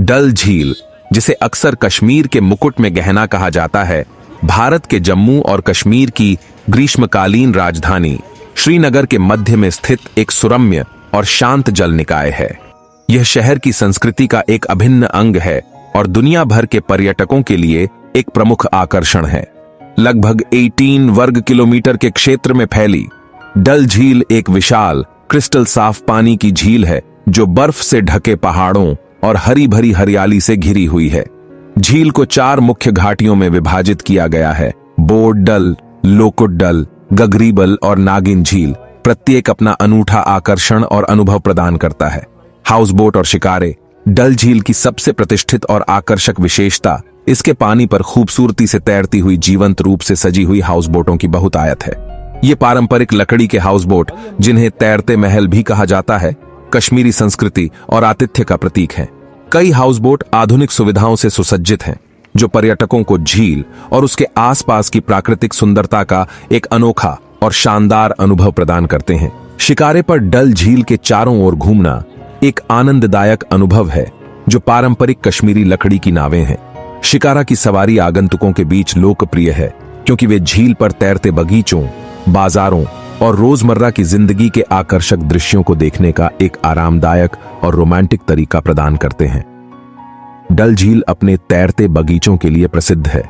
डल झील, जिसे अक्सर कश्मीर के मुकुट में गहना कहा जाता है, भारत के जम्मू और कश्मीर की ग्रीष्मकालीन राजधानी श्रीनगर के मध्य में स्थित एक सुरम्य और शांत जल निकाय है। यह शहर की संस्कृति का एक अभिन्न अंग है और दुनिया भर के पर्यटकों के लिए एक प्रमुख आकर्षण है। लगभग 18 वर्ग किलोमीटर के क्षेत्र में फैली डल झील एक विशाल क्रिस्टल साफ पानी की झील है जो बर्फ से ढके पहाड़ों और हरी भरी हरियाली से घिरी हुई है। झील को 4 मुख्य घाटियों में विभाजित किया गया है: बोड डल, लोकुड डल, गगरीबल और नागिन झील। प्रत्येक अपना अनूठा आकर्षण और अनुभव प्रदान करता है। हाउसबोट और शिकारे। डल झील की सबसे प्रतिष्ठित और आकर्षक विशेषता इसके पानी पर खूबसूरती से तैरती हुई जीवंत रूप से सजी हुई हाउसबोटों की बहुत आयत है। ये पारंपरिक लकड़ी के हाउसबोट, जिन्हें तैरते महल भी कहा जाता है, कश्मीरी संस्कृति और आतिथ्य का प्रतीक है। कई हाउसबोट आधुनिक सुविधाओं से सुसज्जित हैं, जो पर्यटकों को झील और उसके आसपास की प्राकृतिक सुंदरता का एक अनोखा और शानदार अनुभव प्रदान करते हैं। शिकारे पर डल झील के चारों ओर घूमना एक आनंददायक अनुभव है, जो पारंपरिक कश्मीरी लकड़ी की नावें हैं। शिकारा की सवारी आगंतुकों के बीच लोकप्रिय है क्योंकि वे झील पर तैरते बगीचों, बाजारों और रोजमर्रा की जिंदगी के आकर्षक दृश्यों को देखने का एक आरामदायक और रोमांटिक तरीका प्रदान करते हैं। डल झील अपने तैरते बगीचों के लिए प्रसिद्ध है,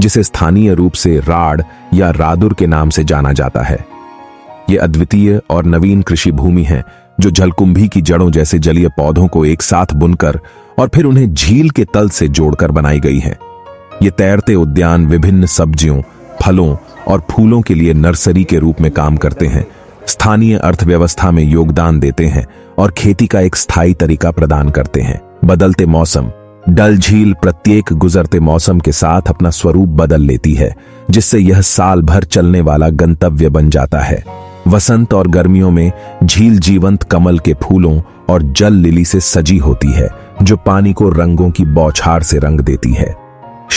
जिसे स्थानीय रूप से राड़ या रादुर के नाम से जाना जाता है। ये अद्वितीय और नवीन कृषि भूमि है, जो जलकुंभी की जड़ों जैसे जलीय पौधों को एक साथ बुनकर और फिर उन्हें झील के तल से जोड़कर बनाई गई है। ये तैरते उद्यान विभिन्न सब्जियों, फलों और फूलों के लिए नर्सरी के रूप में काम करते हैं, स्थानीय अर्थव्यवस्था में योगदान देते हैं और खेती का एक स्थायी तरीका प्रदान करते हैं। बदलते मौसम। डल झील प्रत्येक गुजरते मौसम के साथ अपना स्वरूप बदल लेती है, जिससे यह साल भर चलने वाला गंतव्य बन जाता है। वसंत और गर्मियों में झील जीवंत कमल के फूलों और जल लिली से सजी होती है, जो पानी को रंगों की बौछार से रंग देती है।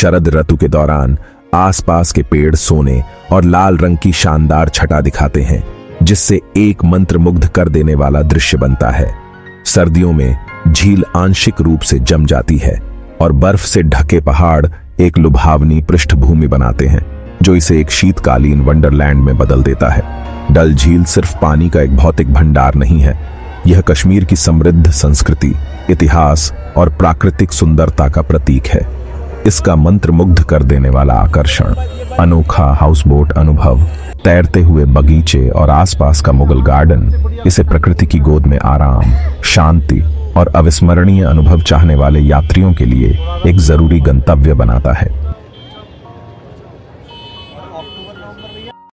शरद ऋतु के दौरान आसपास के पेड़ सोने और लाल रंग की शानदार छटा दिखाते हैं, जिससे एक मंत्रमुग्ध कर देने वाला दृश्य बनता है। सर्दियों में झील आंशिक रूप से जम जाती है और बर्फ से ढके पहाड़ एक लुभावनी पृष्ठभूमि बनाते हैं, जो इसे एक शीतकालीन वंडरलैंड में बदल देता है। डल झील सिर्फ पानी का एक भौतिक भंडार नहीं है, यह कश्मीर की समृद्ध संस्कृति, इतिहास और प्राकृतिक सुंदरता का प्रतीक है। इसका मंत्रमुग्ध कर देने वाला आकर्षण, अनोखा हाउसबोट अनुभव, तैरते हुए बगीचे और आसपास का मुगल गार्डन इसे प्रकृति की गोद में आराम, शांति और अविस्मरणीय अनुभव चाहने वाले यात्रियों के लिए एक जरूरी गंतव्य बनाता है।